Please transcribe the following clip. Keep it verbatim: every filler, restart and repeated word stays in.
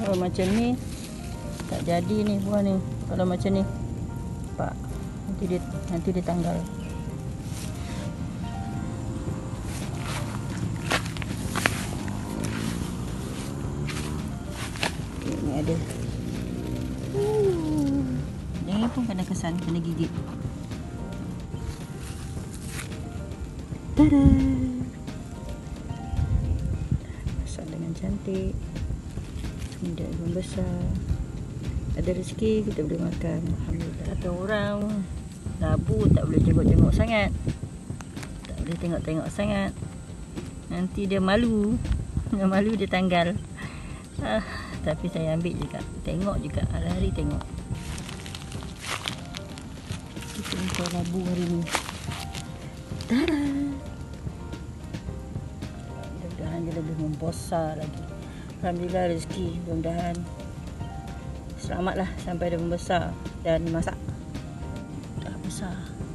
Kalau macam ni tak jadi nih buah nih. Kalau macam ni, Pak, nanti di, nanti ditanggal. Ini ada. Uh, ini pun kena kesan kena gigit. Tada. Besar dengan cantik. Tidak membesar. Ada rezeki kita boleh makan, alhamdulillah. Kata orang labu tak boleh jengok-jengok sangat. Tak boleh tengok-tengok sangat. Nanti dia malu. Dia malu dia tanggal. Ah, tapi saya ambil juga. Tengok juga hari-hari tengok. Kita impor labu hari ni. Tada. Mudah-mudahan dia lebih membesar lagi. Alhamdulillah rezeki mudah-mudahan. Selamatlah sampai dia membesar dan masak dah besar.